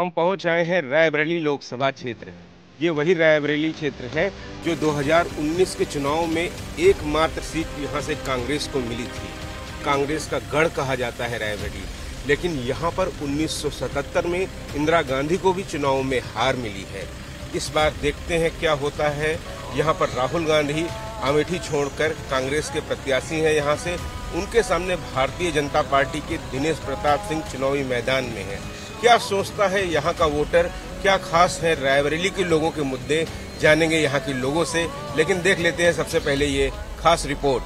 हम पहुंच आए हैं रायबरेली लोकसभा क्षेत्र। ये वही रायबरेली क्षेत्र है जो 2019 के चुनाव में एकमात्र सीट यहाँ से कांग्रेस को मिली थी। कांग्रेस का गढ़ कहा जाता है रायबरेली, लेकिन यहाँ पर 1977 में इंदिरा गांधी को भी चुनाव में हार मिली है। इस बार देखते हैं क्या होता है। यहाँ पर राहुल गांधी अमेठी छोड़कर कांग्रेस के प्रत्याशी हैं। यहाँ से उनके सामने भारतीय जनता पार्टी के दिनेश प्रताप सिंह चुनावी मैदान में हैं। क्या सोचता है यहाँ का वोटर, क्या खास है रायबरेली के लोगों के मुद्दे, जानेंगे यहाँ के लोगों से। लेकिन देख लेते हैं सबसे पहले ये खास रिपोर्ट।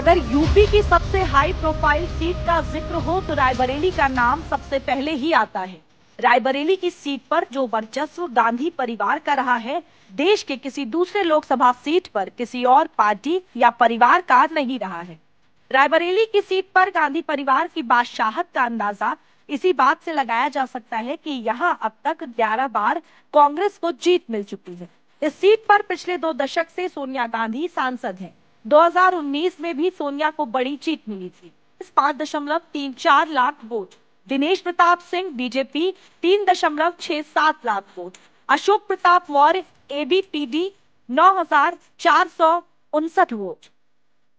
अगर यूपी की सबसे हाई प्रोफाइल सीट का जिक्र हो तो रायबरेली का नाम सबसे पहले ही आता है। रायबरेली की सीट पर जो वर्चस्व गांधी परिवार का रहा है, देश के किसी दूसरे लोकसभा सीट पर किसी और पार्टी या परिवार का नहीं रहा है। रायबरेली की सीट पर गांधी परिवार की बादशाहत का अंदाजा इसी बात से लगाया जा सकता है कि यहाँ अब तक 11 बार कांग्रेस को जीत मिल चुकी है। इस सीट पर पिछले 2 दशक से सोनिया गांधी सांसद है। 2019 में भी सोनिया को बड़ी जीत मिली थी, 5.34 lakh vote. Dinesh Pratap Singh BJP 3.67 lakh vote. Ashok Pratap वोर्य A B P D 9,459 vote.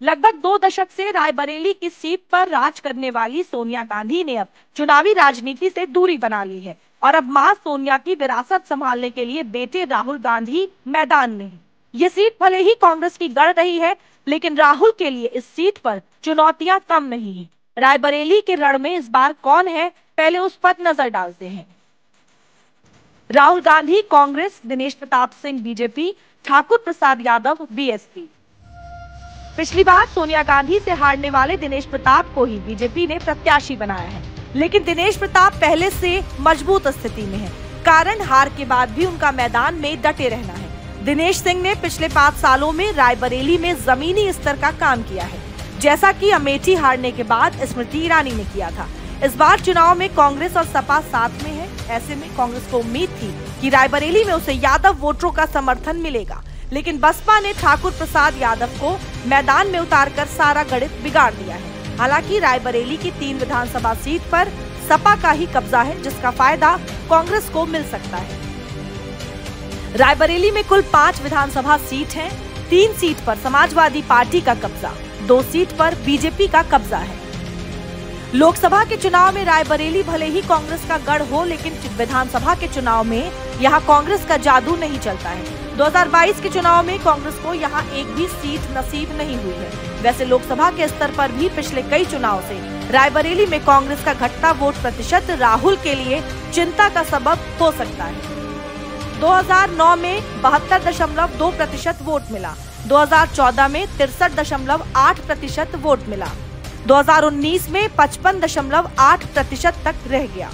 लगभग 2 दशक से रायबरेली की सीट पर राज करने वाली सोनिया गांधी ने अब चुनावी राजनीति से दूरी बना ली है और अब मां सोनिया की विरासत संभालने के लिए बेटे राहुल गांधी मैदान में। ये सीट भले ही कांग्रेस की गढ़ रही है, लेकिन राहुल के लिए इस सीट पर चुनौतियां कम नहीं है। रायबरेली के रण में इस बार कौन है, पहले उस पर नजर डालते हैं। Rahul Gandhi Congress, Dinesh Pratap Singh BJP, Thakur Prasad Yadav BSP. पिछली बार सोनिया गांधी से हारने वाले दिनेश प्रताप को ही बीजेपी ने प्रत्याशी बनाया है, लेकिन दिनेश प्रताप पहले से मजबूत स्थिति में है। कारण हार के बाद भी उनका मैदान में डटे रहना है। दिनेश सिंह ने पिछले 5 सालों में रायबरेली में जमीनी स्तर का काम किया है, जैसा कि अमेठी हारने के बाद स्मृति ईरानी ने किया था। इस बार चुनाव में कांग्रेस और सपा साथ में है, ऐसे में कांग्रेस को उम्मीद थी कि रायबरेली में उसे यादव वोटरों का समर्थन मिलेगा, लेकिन बसपा ने ठाकुर प्रसाद यादव को मैदान में उतारकर सारा गणित बिगाड़ दिया है। हालांकि रायबरेली की 3 विधानसभा सीट पर सपा का ही कब्जा है, जिसका फायदा कांग्रेस को मिल सकता है। रायबरेली में कुल 5 विधानसभा सीट है। 3 सीट पर समाजवादी पार्टी का कब्जा, 2 सीट पर बीजेपी का कब्जा है। लोकसभा के चुनाव में रायबरेली भले ही कांग्रेस का गढ़ हो, लेकिन विधानसभा के चुनाव में यहां कांग्रेस का जादू नहीं चलता है। 2022 के चुनाव में कांग्रेस को यहां एक भी सीट नसीब नहीं हुई है। वैसे लोकसभा के स्तर पर भी पिछले कई चुनाव से रायबरेली में कांग्रेस का घटता वोट प्रतिशत राहुल के लिए चिंता का सबब हो सकता है। 2009 में 72.2% वोट मिला, 2014 में 63.8% वोट मिला, 2019 में 55.8% तक रह गया।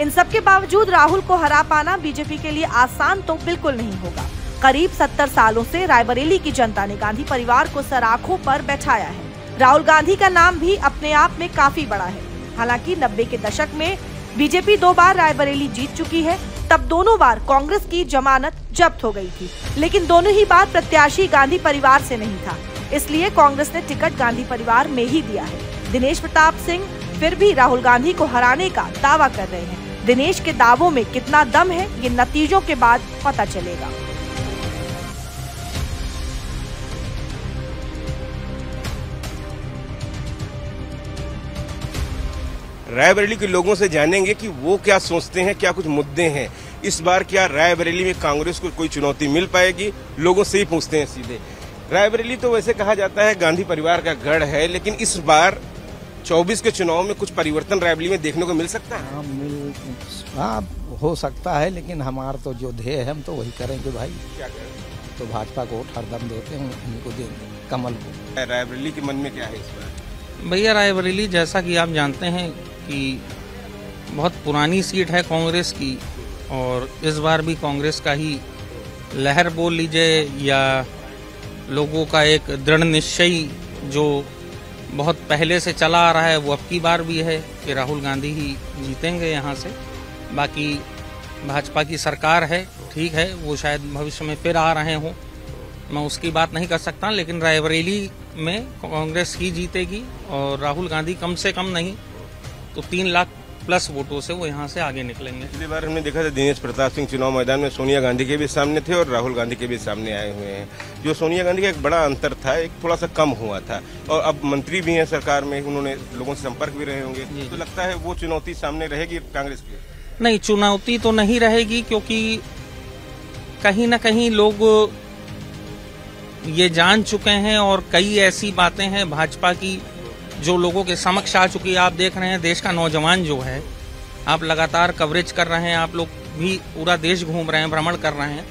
इन सब के बावजूद राहुल को हरा पाना बीजेपी के लिए आसान तो बिल्कुल नहीं होगा। करीब 70 सालों से रायबरेली की जनता ने गांधी परिवार को सराखों पर बैठाया है। राहुल गांधी का नाम भी अपने आप में काफी बड़ा है। हालांकि 90 के दशक में बीजेपी 2 बार रायबरेली जीत चुकी है, तब दोनों बार कांग्रेस की जमानत जब्त हो गई थी, लेकिन दोनों ही बार प्रत्याशी गांधी परिवार से नहीं था, इसलिए कांग्रेस ने टिकट गांधी परिवार में ही दिया है। दिनेश प्रताप सिंह फिर भी राहुल गांधी को हराने का दावा कर रहे हैं। दिनेश के दावों में कितना दम है, ये नतीजों के बाद पता चलेगा। रायबरेली के लोगों से जानेंगे कि वो क्या सोचते हैं, क्या कुछ मुद्दे हैं इस बार, क्या रायबरेली में कांग्रेस को कोई चुनौती मिल पाएगी। लोगों से ही पूछते हैं सीधे। रायबरेली तो वैसे कहा जाता है गांधी परिवार का गढ़ है, लेकिन इस बार 24 के चुनाव में कुछ परिवर्तन रायबरेली में देखने को मिल सकता है। हाँ, हो सकता है, लेकिन हमारा तो जो ध्येय है हम तो वही करेंगे भाई। क्या करें? तो भाजपा को हरदम देते हैं, उनको देंगे कमल को। रायबरेली के मन में क्या है इस बार? भैया रायबरेली जैसा कि आप जानते हैं कि बहुत पुरानी सीट है कांग्रेस की, और इस बार भी कांग्रेस का ही लहर बोल लीजिए या लोगों का एक दृढ़ निश्चय जो बहुत पहले से चला आ रहा है, वो अब की बार भी है कि राहुल गांधी ही जीतेंगे यहाँ से। बाकी भाजपा की सरकार है, ठीक है, वो शायद भविष्य में फिर आ रहे हों, मैं उसकी बात नहीं कर सकता, लेकिन रायबरेली में कांग्रेस ही जीतेगी और राहुल गांधी कम से कम नहीं तो 3 लाख प्लस वोटों से वो यहाँ से आगे निकलेंगे। पिछली बार हमने देखा था दिनेश प्रताप सिंह चुनाव मैदान में सोनिया गांधी के भी सामने थे और राहुल गांधी के भी सामने आए हुए हैं। जो सोनिया गांधी का एक बड़ा अंतर था, एक थोड़ा सा कम हुआ था, और अब मंत्री भी हैं सरकार में, उन्होंने लोगों से संपर्क भी रहे होंगे, तो लगता है वो चुनौती सामने रहेगी कांग्रेस की? नहीं, चुनौती तो नहीं रहेगी, क्योंकि कहीं ना कहीं लोग ये जान चुके हैं और कई ऐसी बातें हैं भाजपा की जो लोगों के समक्ष आ चुकी है। आप देख रहे हैं देश का नौजवान जो है, आप लगातार कवरेज कर रहे हैं, आप लोग भी पूरा देश घूम रहे हैं, भ्रमण कर रहे हैं,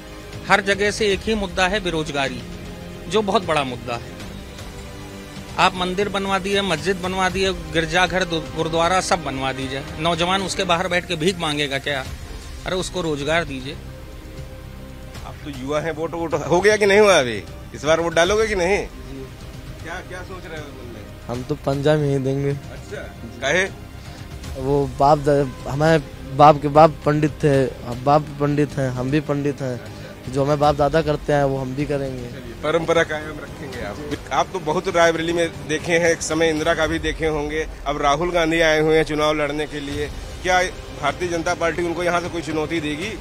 हर जगह से एक ही मुद्दा है बेरोजगारी, जो बहुत बड़ा मुद्दा है। आप मंदिर बनवा दिए, मस्जिद बनवा दिए, गिरजाघर, गुरुद्वारा सब बनवा दीजिए, नौजवान उसके बाहर बैठ के भीख मांगेगा क्या? अरे उसको रोजगार दीजिए। आप तो युवा हैं, वोट वोट हो गया कि नहीं हुआ? अभी इस बार वोट डालोगे कि नहीं? क्या क्या सोच रहे हो? हम तो पंजा में ही देंगे। अच्छा, काहे? वो बाप हमारे बाप के बाप पंडित थे, अब बाप पंडित हैं, हम भी पंडित हैं। अच्छा। जो हमें बाप दादा करते हैं वो हम भी करेंगे, परंपरा कायम रखेंगे। आप तो बहुत रायबरेली में देखे हैं, एक समय इंदिरा का भी देखे होंगे, अब राहुल गांधी आए हुए हैं चुनाव लड़ने के लिए, क्या भारतीय जनता पार्टी उनको यहाँ से कोई चुनौती देगी?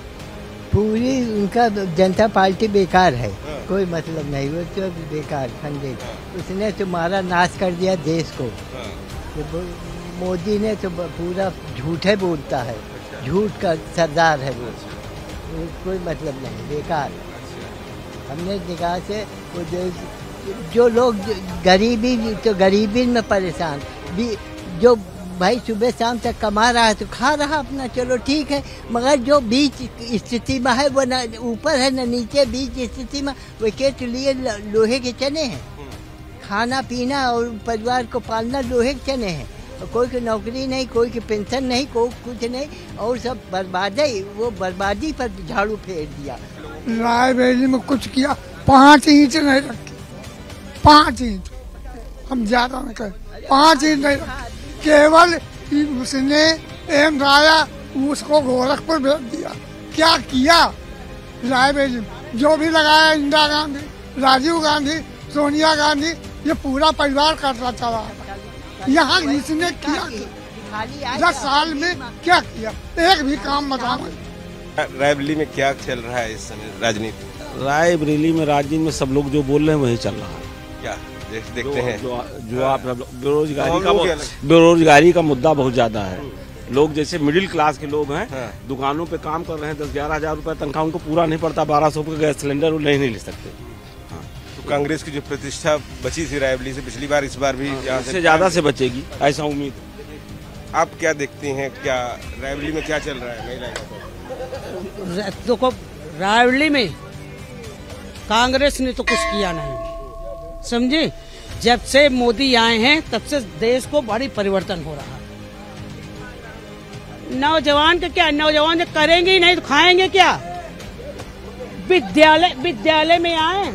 पूरी उनका जनता पार्टी बेकार है, कोई मतलब नहीं, वो तो बेकार खंडे, उसने तुम्हारा नाश कर दिया देश को। तो मोदी ने तो पूरा झूठे बोलता है, झूठ का सरदार है वो, कोई मतलब नहीं, बेकार। हमने देखा से वो जो लोग गरीबी, तो गरीबी में परेशान भी, जो भाई सुबह शाम तक कमा रहा है तो खा रहा अपना, चलो ठीक है, मगर जो बीच स्थिति में है वो ना ऊपर है ना नीचे, बीच स्थिति में वो के लिए लोहे के चने हैं, खाना पीना और परिवार को पालना लोहे के चने हैं, कोई की नौकरी नहीं, कोई की पेंशन नहीं, कोई कुछ नहीं, और सब बर्बाद है। वो बर्बादी पर झाड़ू फेर दिया। रायबरेली में कुछ किया, 5 इंच नहीं रखी, 5 इंच, हम ज्यादा नहीं करें, 5 इंच नहीं रखे, केवल उसने एम्स आया उसको गोरखपुर भेज दिया। क्या किया रायबरेली? जो भी लगाया इंदिरा गांधी, राजीव गांधी, सोनिया गांधी, ये पूरा परिवार करता चला रहा है। यहाँ इसने क्या किया 10 साल में? क्या किया? एक भी काम बता। रायबरेली में क्या चल रहा है इस समय राजनीति? रायबरेली में राजनीति में सब लोग जो बोल रहे हैं वही चल रहा है। क्या देखते हैं जो आप बेरोजगारी का मुद्दा बहुत ज्यादा है, लोग जैसे मिडिल क्लास के लोग हैं, दुकानों पे काम कर रहे हैं, 10-11 हज़ार रुपए तनख्वाह उनको पूरा नहीं पड़ता, 1200 का गैस सिलेंडर वो नहीं ले सकते। तो कांग्रेस की जो प्रतिष्ठा बची थी रायबरेली से पिछली बार, इस बार भी इससे ज्यादा से बचेगी ऐसा उम्मीद। आप क्या देखते हैं, क्या रायबरेली में क्या चल रहा है? देखो रायबरेली में कांग्रेस ने तो कुछ किया नहीं, समझे? जब से मोदी आए हैं तब से देश को बड़ी परिवर्तन हो रहा है। नौजवान का क्या, नौजवान जो करेंगे ही नहीं तो खाएंगे क्या? विद्यालय में आए,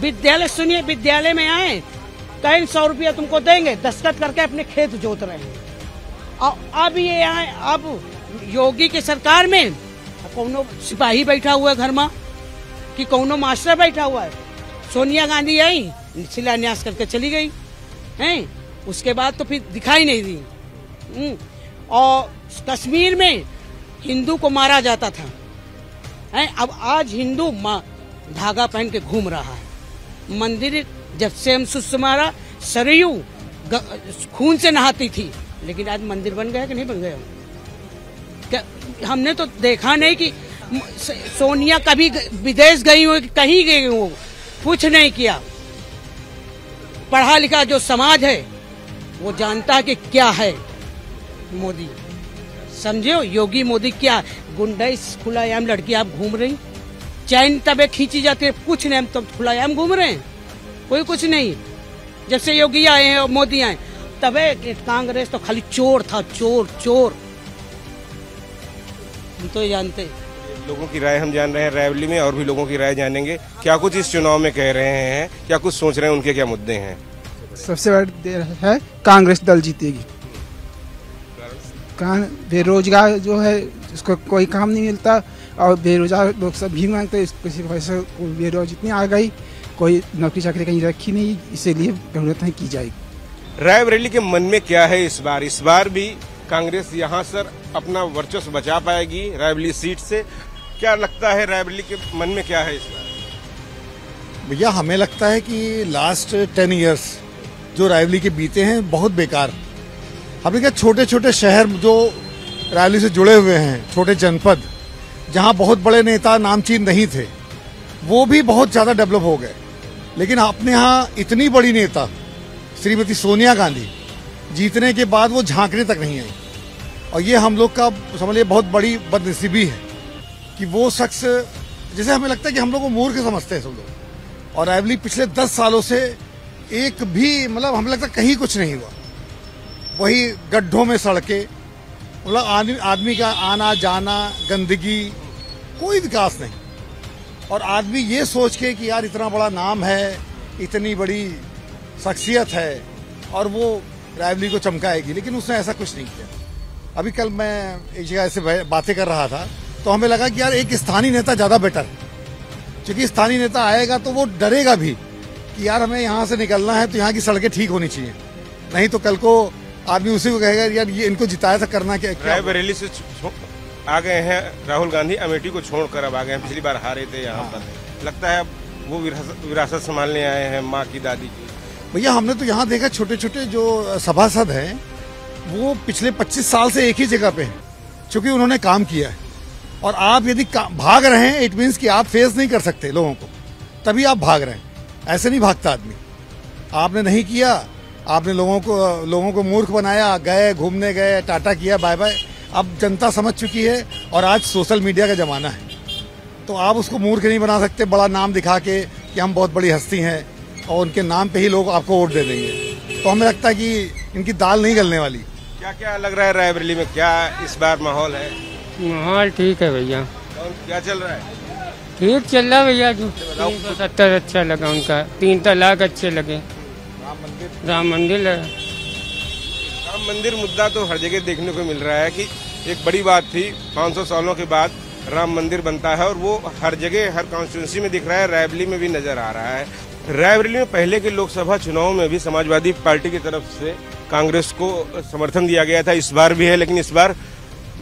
विद्यालय सुनिए, विद्यालय में आए, कहीं 100 रुपया तुमको देंगे, दस्तखत करके अपने खेत जोत रहे हैं। और अब ये आए, अब योगी की सरकार में कौनो सिपाही बैठा हुआ है घर में कि कौनो मास्टर बैठा हुआ है। सोनिया गांधी आई, शिलान्यास करके चली गई हैं, उसके बाद तो फिर दिखाई नहीं दी। और कश्मीर में हिंदू को मारा जाता था हैं, अब आज हिंदू धागा पहन के घूम रहा है। मंदिर जब से हम सुषमा सरयू खून से नहाती थी, लेकिन आज मंदिर बन गया कि नहीं बन गया? क्या हमने तो देखा नहीं कि सोनिया कभी विदेश गई हो, कहीं गई हो, कुछ नहीं किया। पढ़ा लिखा जो समाज है वो जानता है कि क्या है मोदी, समझे? योगी मोदी क्या गुंडाई खुलायाम लड़कियां आप घूम रही, चैन तबे खींची जाती है, कुछ नहीं, हम तो खुलायाम घूम रहे हैं, कोई कुछ नहीं। जब से योगी आए हैं और मोदी आए, तबे कांग्रेस तो खाली चोर था, चोर चोर, हम तो जानते। लोगों की राय हम जान रहे हैं रायबरेली में, और भी लोगों की राय जानेंगे क्या कुछ इस चुनाव में कह रहे हैं, क्या कुछ सोच रहे हैं, उनके क्या मुद्दे हैं? सबसे बड़ा है कांग्रेस दल जीतेगी, बेरोजगार जो है उसको कोई काम नहीं मिलता और बेरोजगार लोग सब भी मांगते, इस बेरोजगारी इतनी आ गई कोई नौकरी चाकरी कहीं रखी नहीं, इसीलिए जरूरत है की जाएगी। रायबरेली के मन में क्या है इस बार भी कांग्रेस यहां सर अपना वर्चस्व बचा पाएगी रायबरेली सीट से? क्या लगता है रायबरेली के मन में क्या है इस बार? भैया हमें लगता है कि लास्ट 10 ईयर्स जो रायबरेली के बीते हैं बहुत बेकार। हमें क्या छोटे छोटे शहर जो रायबरेली से जुड़े हुए हैं, छोटे जनपद जहाँ बहुत बड़े नेता नामचीन नहीं थे, वो भी बहुत ज़्यादा डेवलप हो गए। लेकिन अपने यहाँ इतनी बड़ी नेता श्रीमती सोनिया गांधी जीतने के बाद वो झांकने तक नहीं आई, और ये हम लोग का समझिए बहुत बड़ी बदनसीबी है कि वो शख्स, जैसे हमें लगता है कि हम लोग को मूर्ख समझते हैं सब लोग। और रायबरेली पिछले 10 सालों से एक भी मतलब हमें लगता कहीं कुछ नहीं हुआ, वही गड्ढों में सड़कें, मतलब आदमी का आना जाना, गंदगी, कोई विकास नहीं। और आदमी ये सोच के कि यार इतना बड़ा नाम है, इतनी बड़ी शख्सियत है और वो रायबरेली को चमकाएगी, लेकिन उसने ऐसा कुछ नहीं किया। अभी कल मैं एक जगह ऐसे बातें कर रहा था तो हमें लगा कि यार एक स्थानीय नेता ज़्यादा बेटर है, क्योंकि स्थानीय नेता आएगा तो वो डरेगा भी कि यार हमें यहाँ से निकलना है तो यहाँ की सड़कें ठीक होनी चाहिए, नहीं तो कल को आदमी उसी को कहेगा यार ये इनको जिताया था करना क्या। रायबरेली से आ गए हैं राहुल गांधी, अमेठी को छोड़कर अब आ गए हैं, पिछली बार हारे थे यहाँ पर। लगता है अब वो विरासत संभालने आए हैं माँ की, दादी की। भैया हमने तो यहाँ देखा छोटे छोटे जो सभासद हैं वो पिछले 25 साल से एक ही जगह पे हैं, क्योंकि उन्होंने काम किया है। और आप यदि भाग रहे हैं इट मीन्स कि आप फेस नहीं कर सकते लोगों को, तभी आप भाग रहे हैं। ऐसे नहीं भागता आदमी। आपने नहीं किया, आपने लोगों को मूर्ख बनाया, गए घूमने गए, टाटा किया, बाय बाय। अब जनता समझ चुकी है और आज सोशल मीडिया का ज़माना है, तो आप उसको मूर्ख नहीं बना सकते बड़ा नाम दिखा के कि हम बहुत बड़ी हस्ती हैं और उनके नाम पे ही लोग आपको वोट दे देंगे। तो हमें लगता है कि इनकी दाल नहीं गलने वाली। क्या क्या लग रहा है रायबरेली में, क्या इस बार माहौल है? माहौल ठीक है भैया। और क्या चल रहा है? ठीक चल रहा है भैया। 370 अच्छा लगा उनका, 3 तलाक अच्छे लगे, राम मंदिर राम मंदिर मुद्दा तो हर जगह देखने को मिल रहा है कि एक बड़ी बात थी, 500 सालों के बाद राम मंदिर बनता है और वो हर जगह हर कॉन्स्टिट्यूंसी में दिख रहा है, रायबरेली में भी नजर आ रहा है। रायबरेली में पहले के लोकसभा चुनाव में भी समाजवादी पार्टी की तरफ से कांग्रेस को समर्थन दिया गया था, इस बार भी है। लेकिन इस बार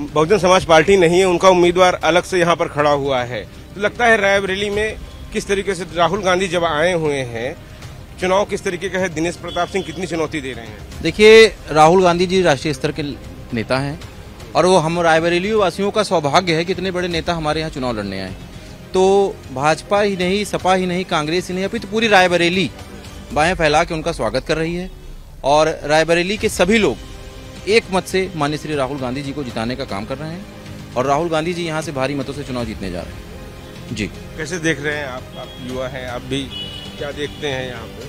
बहुजन समाज पार्टी नहीं है, उनका उम्मीदवार अलग से यहाँ पर खड़ा हुआ है। तो लगता है रायबरेली में किस तरीके से राहुल गांधी जब आए हुए हैं, चुनाव किस तरीके का है, दिनेश प्रताप सिंह कितनी चुनौती दे रहे हैं? देखिए राहुल गांधी जी राष्ट्रीय स्तर के नेता हैं और वो हम रायबरेली वासियों का सौभाग्य है कि इतने बड़े नेता हमारे यहाँ चुनाव लड़ने आए। तो भाजपा ही नहीं, सपा ही नहीं, कांग्रेस ही नहीं, अभी तो पूरी रायबरेली बाएं फैला के उनका स्वागत कर रही है। और रायबरेली के सभी लोग एक मत से माननीय श्री राहुल गांधी जी को जिताने का काम कर रहे हैं और राहुल गांधी जी यहाँ से भारी मतों से चुनाव जीतने जा रहे हैं। जी कैसे देख रहे हैं आप युवा हैं, आप भी क्या देखते हैं यहाँ पे?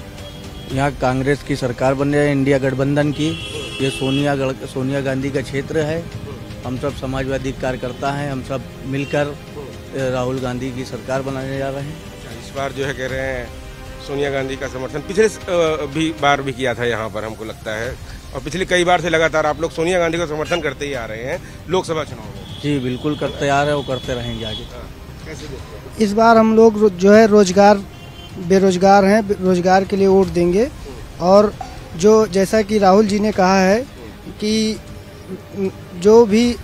यहाँ कांग्रेस की सरकार बन रही है, इंडिया गठबंधन की। ये सोनिया गांधी का क्षेत्र है। हम सब समाजवादी कार्यकर्ता हैं, हम सब मिलकर राहुल गांधी की सरकार बनाने जा रहे हैं। इस बार जो है कह रहे हैं सोनिया गांधी का समर्थन पिछले बार भी किया था यहाँ पर, हमको लगता है, और पिछले कई बार से लगातार आप लोग सोनिया गांधी का समर्थन करते ही आ रहे हैं लोकसभा चुनाव में। जी बिल्कुल करते आ रहे हैं, वो करते रहेंगे आगे। कैसे इस बार हम लोग जो है रोजगार, बेरोजगार हैं, रोजगार के लिए वोट देंगे। और जो जैसा कि राहुल जी ने कहा है कि जो भी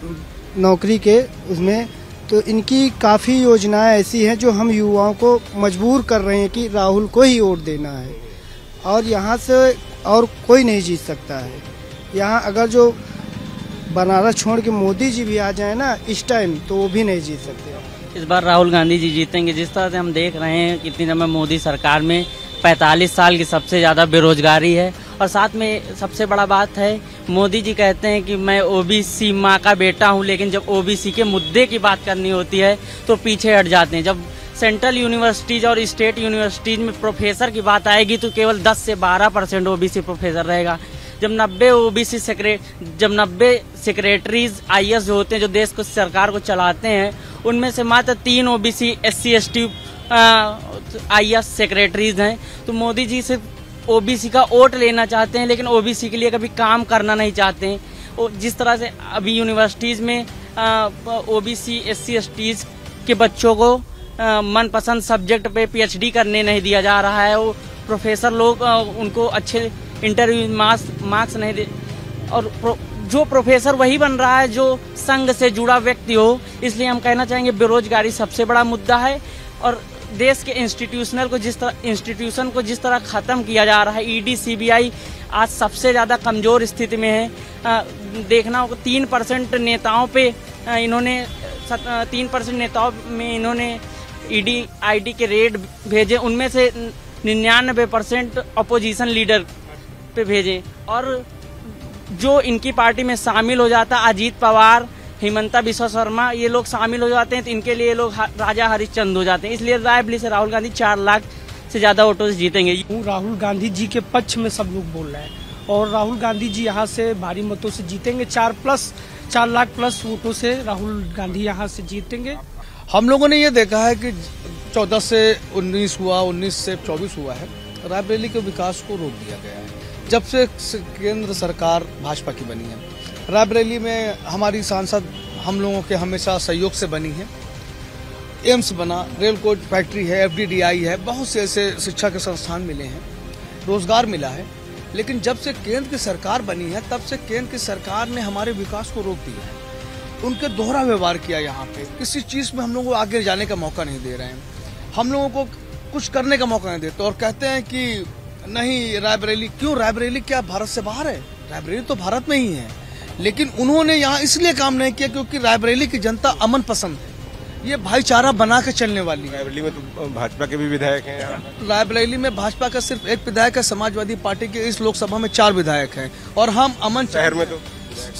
नौकरी के उसमें, तो इनकी काफ़ी योजनाएं ऐसी हैं जो हम युवाओं को मजबूर कर रहे हैं कि राहुल को ही वोट देना है और यहाँ से और कोई नहीं जीत सकता है। यहाँ अगर जो बनारस छोड़ के मोदी जी भी आ जाए ना इस टाइम, तो वो भी नहीं जीत सकते। इस बार राहुल गांधी जी जीतेंगे। जिस तरह से हम देख रहे हैं कितनी समय मोदी सरकार में 45 साल की सबसे ज़्यादा बेरोजगारी है, और साथ में सबसे बड़ा बात है मोदी जी कहते हैं कि मैं ओबीसी माँ का बेटा हूँ, लेकिन जब ओबीसी के मुद्दे की बात करनी होती है तो पीछे हट जाते हैं। जब सेंट्रल यूनिवर्सिटीज़ और स्टेट यूनिवर्सिटीज़ में प्रोफेसर की बात आएगी तो केवल 10 से 12% ओबीसी प्रोफेसर रहेगा। जब 90 सेक्रेटरीज IAS जो होते हैं, जो देश को सरकार को चलाते हैं, उनमें से मात्र 3 OBC SC ST IAS secretaries हैं। तो मोदी जी सिर्फ OBC का वोट लेना चाहते हैं, लेकिन OBC के लिए कभी काम करना नहीं चाहते हैं। और जिस तरह से अभी यूनिवर्सिटीज़ में OBC SC STs के बच्चों को मनपसंद सब्जेक्ट पे पीएचडी करने नहीं दिया जा रहा है। वो प्रोफेसर लोग उनको अच्छे इंटरव्यू मार्क्स नहीं दे, और जो प्रोफेसर वही बन रहा है जो संघ से जुड़ा व्यक्ति हो। इसलिए हम कहना चाहेंगे बेरोजगारी सबसे बड़ा मुद्दा है, और देश के इंस्टीट्यूशन को जिस तरह ख़त्म किया जा रहा है, ईडी सीबीआई आज सबसे ज़्यादा कमज़ोर स्थिति में है। देखना होगा 3% नेताओं पे इन्होंने 3% नेताओं में इन्होंने ईडी आईडी के रेड भेजे, उनमें से 99% अपोजिशन लीडर पे भेजे। और जो इनकी पार्टी में शामिल हो जाता, अजीत पवार, हिमंता बिश्वसर्मा, ये लोग शामिल हो जाते हैं तो इनके लिए ये लोग राजा हरिश्चंद हो जाते हैं। इसलिए रायबरेली से राहुल गांधी 4 लाख से ज़्यादा वोटों से जीतेंगे। राहुल गांधी जी के पक्ष में सब लोग बोल रहे हैं और राहुल गांधी जी यहाँ से भारी मतों से जीतेंगे। 4 लाख प्लस वोटों से राहुल गांधी यहाँ से जीतेंगे। हम लोगों ने ये देखा है कि 14 से 19 हुआ, 19 से 24 हुआ है, रायबरेली के विकास को रोक दिया गया है जब से केंद्र सरकार भाजपा की बनी है। रायबरेली में हमारी सांसद हम लोगों के हमेशा सहयोग से बनी है। एम्स बना, रेल कोच फैक्ट्री है, एफडीडीआई है, बहुत से ऐसे शिक्षा के संस्थान मिले हैं, रोजगार मिला है। लेकिन जब से केंद्र की सरकार बनी है तब से केंद्र की सरकार ने हमारे विकास को रोक दिया है, उनके दोहरा व्यवहार किया। यहाँ पे किसी चीज़ में हम लोगों को आगे जाने का मौका नहीं दे रहे हैं, हम लोगों को कुछ करने का मौका नहीं देते और कहते हैं कि नहीं रायबरेली क्यों, रायबरेली क्या भारत से बाहर है? रायबरेली तो भारत में ही है। लेकिन उन्होंने यहाँ इसलिए काम नहीं किया क्योंकि रायबरेली की जनता अमन पसंद है, ये भाईचारा बना के चलने वाली है। रायबरेली में तो भाजपा के भी विधायक हैं। रायबरेली में भाजपा का सिर्फ एक विधायक है, समाजवादी पार्टी के इस लोकसभा में 4 विधायक हैं और हम अमन शहर में तो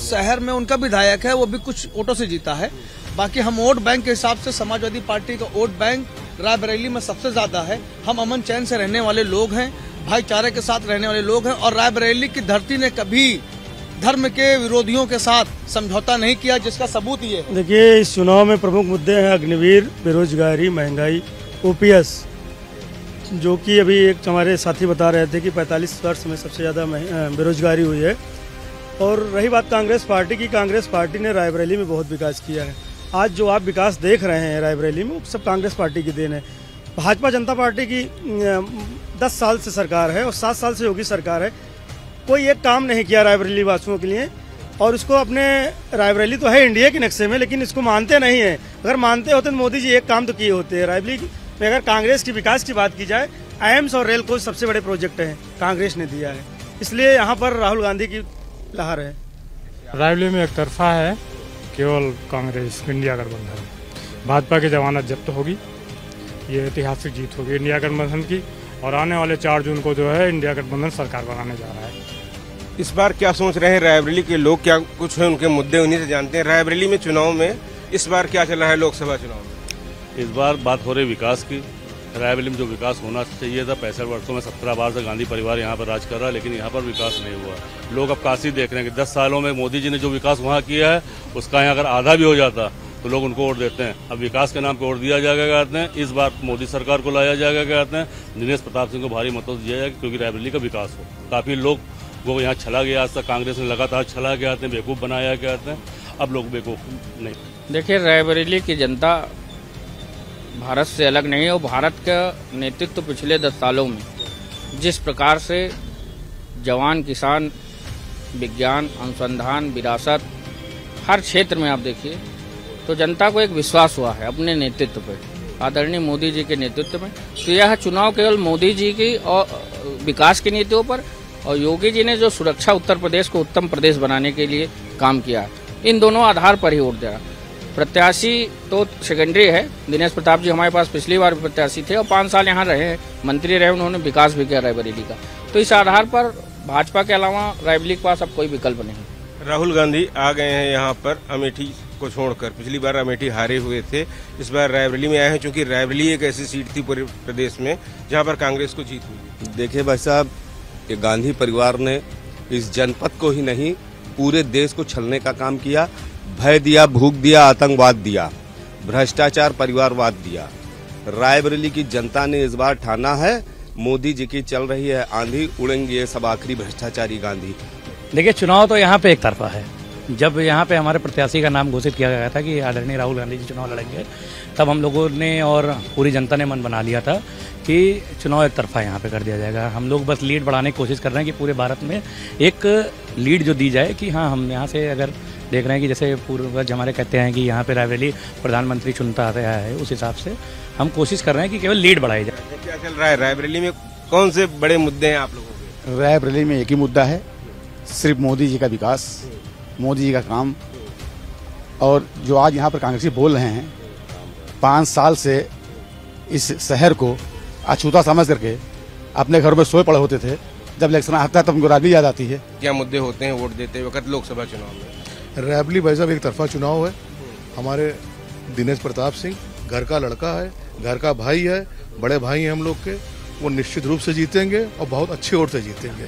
शहर में उनका विधायक है, वो भी कुछ वोटों से जीता है। बाकी हम वोट बैंक के हिसाब से समाजवादी पार्टी का वोट बैंक रायबरेली में सबसे ज्यादा है। हम अमन चैन से रहने वाले लोग हैं, भाईचारे के साथ रहने वाले लोग हैं और रायबरेली की धरती ने कभी धर्म के विरोधियों के साथ समझौता नहीं किया, जिसका सबूत ये है। देखिए इस चुनाव में प्रमुख मुद्दे हैं अग्निवीर, बेरोजगारी, महंगाई, ओपीएस, जो कि अभी एक हमारे साथी बता रहे थे कि 45 वर्ष में सबसे ज़्यादा बेरोजगारी हुई है। और रही बात कांग्रेस पार्टी की, कांग्रेस पार्टी ने रायबरेली में बहुत विकास किया है। आज जो आप विकास देख रहे हैं रायबरेली में, सब कांग्रेस पार्टी की देन है। भाजपा जनता पार्टी की 10 साल से सरकार है और 7 साल से योगी सरकार है, कोई एक काम नहीं किया रायबरेली वासियों के लिए। और इसको अपने रायबरेली तो है इंडिया के नक्शे में, लेकिन इसको मानते नहीं हैं। अगर मानते होते तो मोदी जी एक काम तो किए होते हैं। रायबरेली में अगर कांग्रेस की विकास की बात की जाए, एम्स और रेल कोच सबसे बड़े प्रोजेक्ट हैं, कांग्रेस ने दिया है। इसलिए यहाँ पर राहुल गांधी की लहर है। रायबरेली में एक तरफा है केवल कांग्रेस, इंडिया गठबंधन। भाजपा की जमानत जब्त होगी, ये ऐतिहासिक जीत होगी इंडिया गठबंधन की, और आने वाले 4 जून को जो है इंडिया गठबंधन सरकार बनाने जा रहा है। इस बार क्या सोच रहे हैं रायबरेली के लोग, क्या कुछ है उनके मुद्दे, उन्हीं से जानते हैं। रायबरेली में चुनाव में इस बार क्या चल रहा है, लोकसभा चुनाव में? इस बार बात हो रही विकास की। रायबरेली में जो विकास होना चाहिए था, 65 वर्षों में 17 बार से गांधी परिवार यहाँ पर राज कर रहा है, लेकिन यहाँ पर विकास नहीं हुआ। लोग अब काशी देख रहे हैं कि 10 सालों में मोदी जी ने जो विकास वहाँ किया है उसका यहाँ अगर आधा भी हो जाता तो लोग उनको वोट देते हैं। अब विकास के नाम पर वोट दिया जाएगा कहते हैं, इस बार मोदी सरकार को लाया जाएगा कहते हैं, दिनेश प्रताप सिंह को भारी मतों से दिया जाएगा क्योंकि रायबरेली का विकास हो। काफ़ी लोग वो यहाँ छला गया, आज तक कांग्रेस ने लगातार छला गया, आते हैं बेवकूफ़ बनाया गया, आते हैं अब लोग बेवकूफ़ नहीं। देखिए रायबरेली की जनता भारत से अलग नहीं है और भारत का नेतृत्व तो पिछले 10 सालों में जिस प्रकार से जवान किसान, विज्ञान, अनुसंधान, विरासत, हर क्षेत्र में आप देखिए तो जनता को एक विश्वास हुआ है अपने नेतृत्व पर, आदरणीय मोदी जी के नेतृत्व में। तो यह चुनाव केवल मोदी जी की और विकास की नीतियों पर, और योगी जी ने जो सुरक्षा, उत्तर प्रदेश को उत्तम प्रदेश बनाने के लिए काम किया, इन दोनों आधार पर ही वोट दिया। प्रत्याशी तो सेकेंडरी है, दिनेश प्रताप जी हमारे पास पिछली बार भी प्रत्याशी थे और 5 साल यहाँ रहे हैं, मंत्री रहे, उन्होंने विकास भी किया रायबरेली का। तो इस आधार पर भाजपा के अलावा रायबरेली के पास अब कोई विकल्प नहीं। राहुल गांधी आ गए हैं यहाँ पर अमेठी को छोड़कर, पिछली बार अमेठी हारे हुए थे, इस बार रायबरेली में आए हैं क्योंकि रायबरेली एक ऐसी सीट थी पूरे प्रदेश में जहाँ पर कांग्रेस को जीत हुई। देखिए भाई साहब, ये गांधी परिवार ने इस जनपद को ही नहीं पूरे देश को छलने का काम किया, भय दिया, भूख दिया, आतंकवाद दिया, भ्रष्टाचार, परिवारवाद दिया। रायबरेली की जनता ने इस बार ठाना है मोदी जी की चल रही है आंधी, उड़ेंगे ये सब आखिरी भ्रष्टाचारी गांधी। देखिए चुनाव तो यहाँ पे एक तरफा है, जब यहाँ पे हमारे प्रत्याशी का नाम घोषित किया गया था कि आदरणीय राहुल गांधी जी चुनाव लड़ेंगे, तब हम लोगों ने और पूरी जनता ने मन बना लिया था कि चुनाव एक तरफा यहाँ पे कर दिया जाएगा। हम लोग बस लीड बढ़ाने की कोशिश कर रहे हैं कि पूरे भारत में एक लीड जो दी जाए कि हाँ हम यहाँ से अगर देख रहे हैं कि जैसे पूर्वज हमारे कहते हैं कि यहाँ पे रायबरेली प्रधानमंत्री चुनता आ रहा है, उस हिसाब से हम कोशिश कर रहे हैं कि केवल लीड बढ़ाई जाए। क्या चल रहा है रायबरेली में, कौन से बड़े मुद्दे हैं आप लोगों के? रायबरेली में एक ही मुद्दा है, सिर्फ मोदी जी का विकास, मोदी जी का काम। और जो आज यहाँ पर कांग्रेसी बोल रहे हैं, 5 साल से इस शहर को अछूता समझ करके अपने घरों में सोए पड़े होते थे, जब इलेक्शन आता है तब उनको राजनीति याद आती है। क्या मुद्दे होते हैं वोट देते वक्त लोकसभा चुनाव में? रायबरेली भाई साहब एक तरफा चुनाव है। हमारे दिनेश प्रताप सिंह घर का लड़का है, घर का भाई है, बड़े भाई हैं हम लोग के, वो निश्चित रूप से जीतेंगे और बहुत अच्छे वोट से जीतेंगे।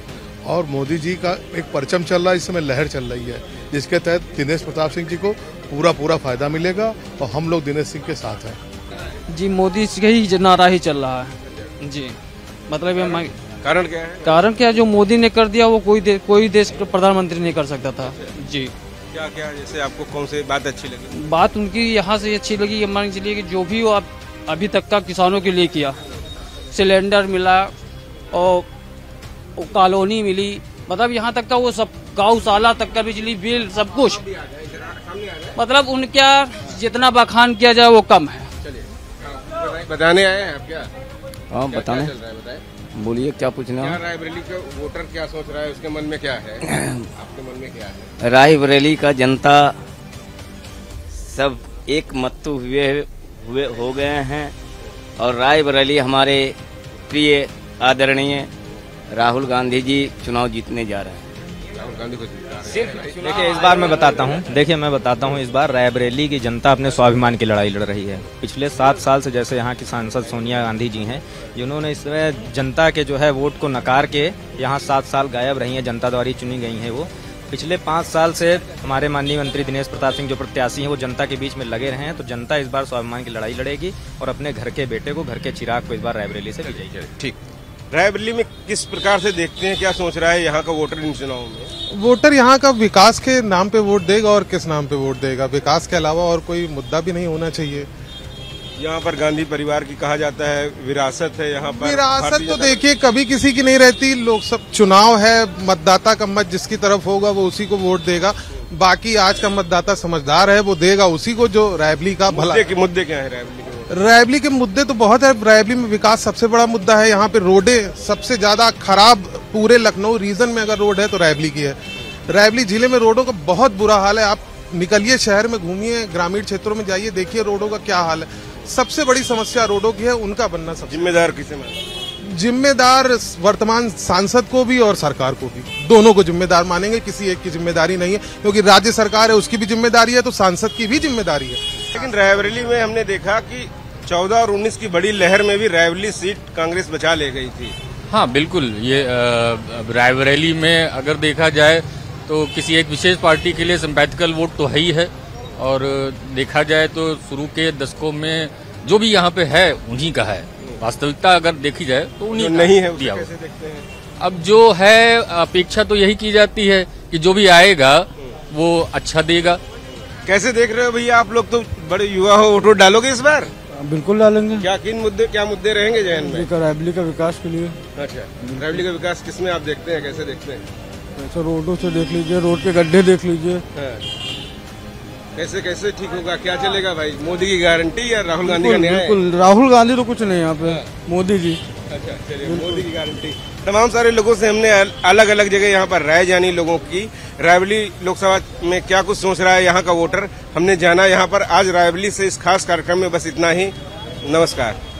और मोदी जी का एक परचम चल रहा है, इस समय लहर चल रही है, जिसके तहत दिनेश प्रताप सिंह जी को पूरा फायदा मिलेगा और हम लोग दिनेश सिंह के साथ हैं जी। मोदी जी का ही नारा ही चल रहा है जी, मतलब ये कारण क्या है? कारण क्या है, जो मोदी ने कर दिया वो कोई देश का प्रधानमंत्री नहीं कर सकता था जी। क्या क्या जैसे आपको कौन सी बात अच्छी लगी? बात उनकी यहाँ से अच्छी लगी, ये मान के चलिए कि जो भी वो आप अभी तक का किसानों के लिए किया, सिलेंडर मिला और कॉलोनी मिली, मतलब यहाँ तक का वो सब गौशाला तक का बिजली बिल सब कुछ, मतलब उनका जितना बखान किया जाए वो कम है। चलिए बताने आए हैं आप क्या? हाँ बताने, बोलिए क्या पूछना है? रायबरेली का वोटर क्या सोच रहा है, उसके मन में क्या है, आपके मन में क्या है? रायबरेली का जनता सब एक मतू हुए हो गए हैं और रायबरेली हमारे प्रिय आदरणीय राहुल गांधी जी चुनाव जीतने जा रहे हैं। राहुल गांधी को देखिए इस बार मैं बताता हूँ, इस बार रायबरेली की जनता अपने स्वाभिमान की लड़ाई लड़ रही है। पिछले 7 साल से जैसे यहाँ की सांसद सोनिया गांधी जी हैं, जिन्होंने इसमें जनता के जो है वोट को नकार के यहाँ 7 साल गायब रही हैं, जनता द्वारा चुनी गई हैं। वो पिछले 5 साल से हमारे माननीय मंत्री दिनेश प्रताप सिंह जो प्रत्याशी हैं वो जनता के बीच में लगे रहे हैं, तो जनता इस बार स्वाभिमान की लड़ाई लड़ेगी और अपने घर के बेटे को, घर के चिराग को इस बार रायबरेली से ले जाएगी। ठीक, रायबरेली में किस प्रकार से देखते हैं, क्या सोच रहा है यहाँ का वोटर इन चुनावों में? वोटर यहाँ का विकास के नाम पे वोट देगा, और किस नाम पे वोट देगा? विकास के अलावा और कोई मुद्दा भी नहीं होना चाहिए। यहाँ पर गांधी परिवार की कहा जाता है विरासत है, यहाँ पर विरासत तो देखिए कभी किसी की नहीं रहती, लोग सब चुनाव है, मतदाता का मत जिसकी तरफ होगा वो उसी को वोट देगा। बाकी आज का मतदाता समझदार है, वो देगा उसी को जो रायबरेली का भला। मुद्दे क्या है रायबरेली? रायबरेली के मुद्दे तो बहुत है, रायबरेली में विकास सबसे बड़ा मुद्दा है। यहाँ पे रोडें सबसे ज्यादा खराब, पूरे लखनऊ रीजन में अगर रोड है तो रायबरेली की है। रायबरेली जिले में रोडों का बहुत बुरा हाल है, आप निकलिए शहर में घूमिए, ग्रामीण क्षेत्रों में जाइए, देखिए रोडों का क्या हाल है। सबसे बड़ी समस्या रोडों की है, उनका बनना सबसे जिम्मेदार किसे मानेंगे? जिम्मेदार वर्तमान सांसद को भी और सरकार को भी, दोनों को जिम्मेदार मानेंगे, किसी एक की जिम्मेदारी नहीं है, क्योंकि राज्य सरकार है उसकी भी जिम्मेदारी है तो सांसद की भी जिम्मेदारी है। लेकिन रायबरेली में हमने देखा कि 14 और 19 की बड़ी लहर में भी रायबरेली सीट कांग्रेस बचा ले गई थी। हाँ बिल्कुल, ये रायबरेली में अगर देखा जाए तो किसी एक विशेष पार्टी के लिए सिंपैथिकल वोट तो है ही है, और देखा जाए तो शुरू के दशकों में जो भी यहाँ पे है उन्हीं का है। वास्तविकता अगर देखी जाए तो उन्हीं नहीं है, उसे कैसे देखते हैं? अब जो है अपेक्षा तो यही की जाती है कि जो भी आएगा वो अच्छा देगा। कैसे देख रहे हो भैया आप लोग, तो बड़े युवा हो, वोट डालोगे इस बार? बिल्कुल डालेंगे। क्या मुद्दे रहेंगे जैन में? रायबरेली का विकास के लिए। अच्छा, रायबरेली का विकास किसमें आप देखते हैं, कैसे देखते हैं? अच्छा, रोडों से देख लीजिए, रोड के गड्ढे देख लीजिए। हाँ। कैसे कैसे ठीक होगा, क्या चलेगा भाई, मोदी की गारंटी या राहुल गांधी का न्याय? बिल्कुल राहुल गांधी तो कुछ नहीं यहाँ पे, मोदी जी। अच्छा चलिए, मोदी की गारंटी। तमाम सारे लोगों से हमने अलग अलग जगह यहाँ पर राय जानी लोगों की, रायबरेली लोकसभा में क्या कुछ सोच रहा है यहाँ का वोटर, हमने जाना यहाँ पर। आज रायबरेली से इस खास कार्यक्रम में बस इतना ही, नमस्कार।